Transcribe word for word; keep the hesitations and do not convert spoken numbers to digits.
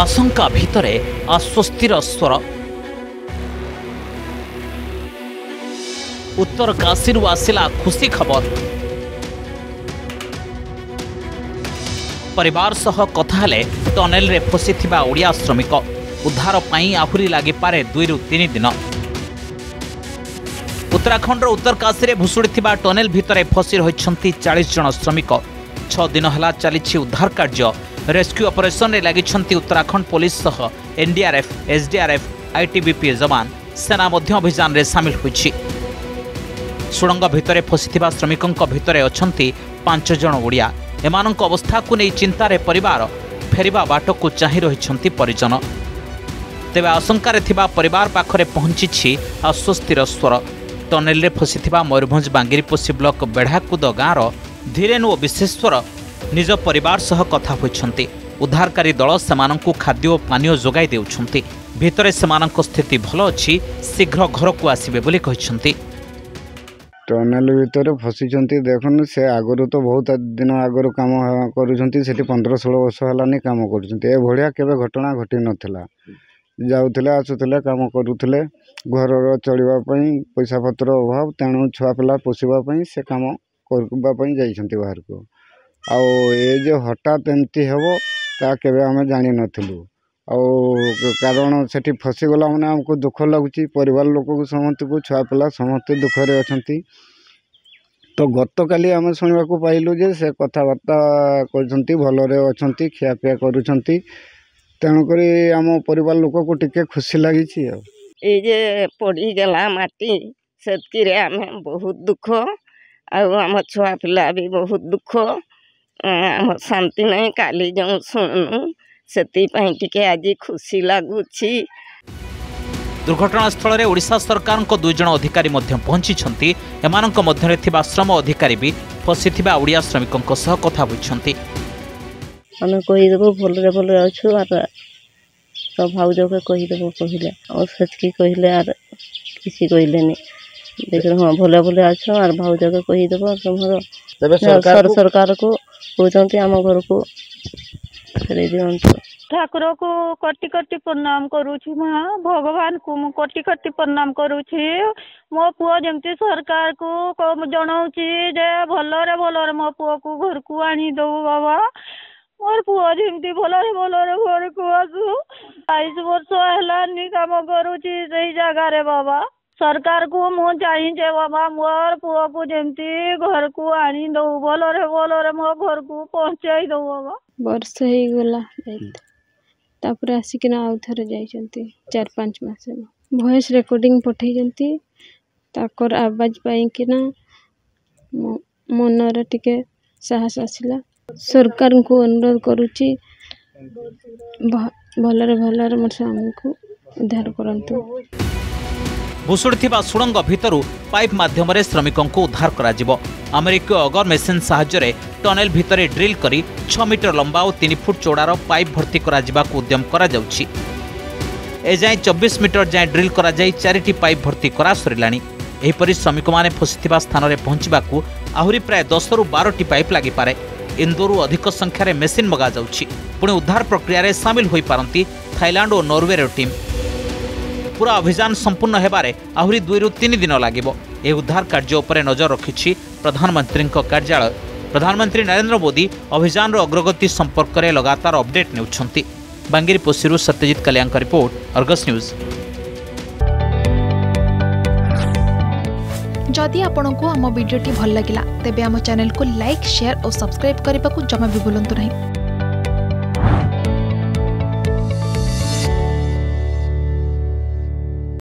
आशंका भितरे आश्वस्तिर स्वर। उत्तरकाशी आसिला खुशी खबर। परिवार सह कथा टनेल रे फसी ओडिया श्रमिक उद्धार पाई आहुरी लगे पारे दुई रु तीन दिन। उत्तराखंड उत्तरकाशी रे भुसुड़ी टनेल भितरे फसी रही चालीस जन श्रमिक। छह दिन हला चली उद्धार कार्य। रेस्क्यू ऑपरेशन रे लगी उत्तराखंड पुलिस सह एनडीआरएफ, एसडीआरएफ, आईटीबीपी जवान सेना मध्य अभियान रे शामिल होछि। सुरंग भितरे फसीथिबा श्रमिकंक भितरे अछंती पांच जन ओडिया। एमानंक अवस्था को नै चिंता रे परिवार फेरिबा बाटको चाहि रहिछंती परिजन। तेबे आशंका रे थिबा परिवार पाखरे पहुंचीछि आश्वस्तिर स्वर। टनेल रे फसीथिबा मयूरभंज बांगिरीपोसी ब्लॉक बेढ़ाकुद गाँव धीरेनु ओ विशेश्वर निज परिवार सह कथा होइछंती। उद्धारकारी दल सेमानंकु खाद्य और पानीय जोगाई देउछंती। भितरे सेमानंक स्थिति भलो अछि, शीघ्र घरकु आसिबे बोली कहिछंती। टनेल भितर फसीचंती देखन से आगरु तो बहुत दिन आगरु काम करूछंती। सेठी पंद्रह सोलह वर्ष हलानी काम करूछंती। ए भोळिया केबे घटना घटी नथिला। जाउथिले आसुथिले काम करूथिले। घरर चलिबा पई पैसा पत्र अभाव तेणु छुआ पिला पोषिबा पई से काम करबा पई जाइछंती बाहर को। आउ ये जो हठात एमती हे ता के आम जानी नथिलु। कारण सेठी फसीगला मैंने आमको दुख लगुच। परिवार लोक को समस्त को छुआ पिला समस्ते दुखरे अच्छा। तो गत काली आम शुणा पाइलु जे से कथबार्ता भलरे अच्छा खियापिया करूँ। तेणुक आम परिवार लोक को टिके खुशी लगी। ये पड़ीगला माटी से आम बहुत दुख। आम छुआ पिला भी बहुत दुख। आम शांति नहीं काली जो शुणु से आज खुशी लगुच। दुर्घटनास्थल में ओडिशा सरकार को दुई जन अधिकारी पहुंची। एमानक मध्यरे थिबा श्रम अधिकारी भी फसी थिबा ओडिया श्रमिकों सह कथा होइछंती। आमे कहिदेबो भलरे भलरे आछु आर सब भाउजो के कहिदेबो कहिले और सचकी कहिले आर किसी कहिले नै देखन। हां भले भले आछु आर भाउजो के कहिदेबो हमरो। तबे सरकार सरकार को होचंती हम घर को ठाकुर को कोटि कोटि प्रणाम करुछी। माँ भगवान को मु कोटि कोटि प्रणाम करुछी। मो पुओ जेमती सरकार को जनाऊी जे भलरे भलरे मो पुओ को घर को आनी दो बाबा। मोर पुओ जेमती भलरे भलरे घर को आसु। बाईस वर्ष हेलानी काम करुछी सही जगह रे बाबा। सरकार को मु चाहिए बाबा मोर पुओ को जेमती घर को आनी दो भलरे भलरे मो घर को पहुँचाई दो बाबा। वर्ष हो गला आसिकना आउ थे जाती चार पाँच मस वॉइस रिकॉर्डिंग पठे आवाज पाईकिना मनरे टिके साहस आसला। सरकार को अनुरोध करुच्ची भलरे भलरे मोर स्वामी को उद्धार करतु। भुसुड़ी सुरंग भितर पाइप मध्यम श्रमिकों को उद्धार कर अमेरिकी अगर मेसीन साहाय्य टनेल भितरे ड्रिल करी छह मीटर लंबा और तीन फुट चौड़ार पाइप भर्ती उद्यम करा जाउछि। ए जाए चौबीस मीटर जाए ड्रिल करा जाई चारिटी पाइप भर्ती करा सरिलाणी। एहिपरि श्रमिक माने फसीथिबा स्थान रे पहुंचबाकू आहुरी प्राय दस रु बारह पाइप लागि पारे। इंदोरु अधिक संख्या रे मेसीन मगा जाउछि। पुणे उद्धार प्रक्रिया रे शामिल होई पारंती थाईलैंड और नॉर्वे रो टीम। पूरा अभियान संपूर्ण हेबारे आहुरी दुई रु तीन दिन लागिबो। ए उद्धार कार्य उपरे नजर रखिछि प्रधानमंत्री कार्यालय। प्रधानमंत्री नरेंद्र मोदी अभियान अग्रगति संपर्क में लगातार अपडेट नेउछंती। बांगिरीपोसी सत्यजित कल्याण का रिपोर्ट, अर्गस न्यूज। जदि आपंक आम भिडी भल लगा तेब आम चैनल को लाइक, शेयर और सब्सक्राइब करने को जमा भी भूलु नहीं।